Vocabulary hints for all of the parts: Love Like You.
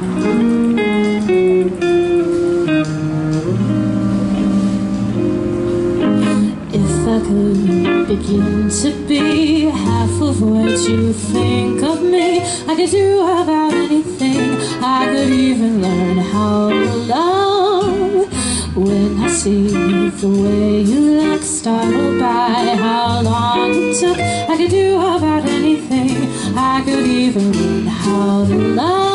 If I could begin to be half of what you think of me, I could do about anything. I could even learn how to love. When I see the way you look, startled by how long it took, I could do about anything. I could even learn how to love.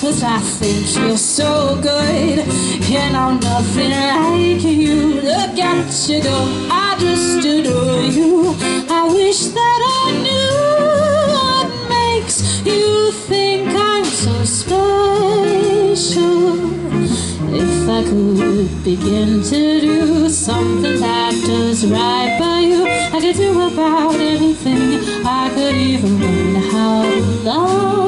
Cause I think you're so good, and I'm nothing like you. Look at you go, I just adore you. I wish that I knew what makes you think I'm so special. If I could begin to do something that does right by you, I could do about anything. I could even learn how to love.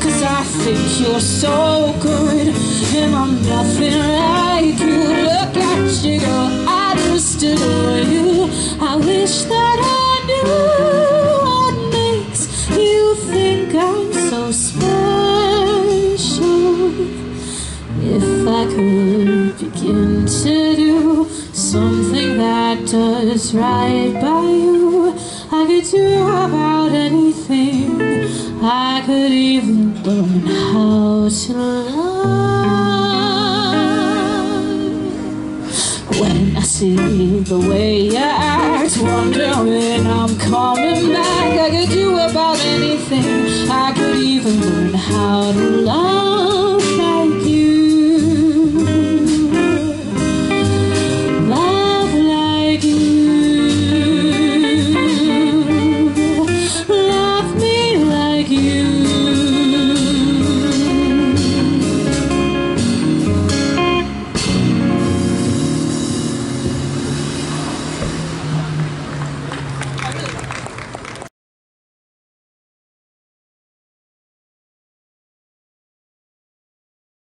Cause I think you're so good, and I'm nothing like you. Look at you go, I just adore you. I wish that I knew what makes you think I'm so special. If I could begin to do something that does right by you, I could do about anything. I could even learn how to love. When I see the way you act, wonder when I'm coming back. I could do about anything. I could even learn how to love.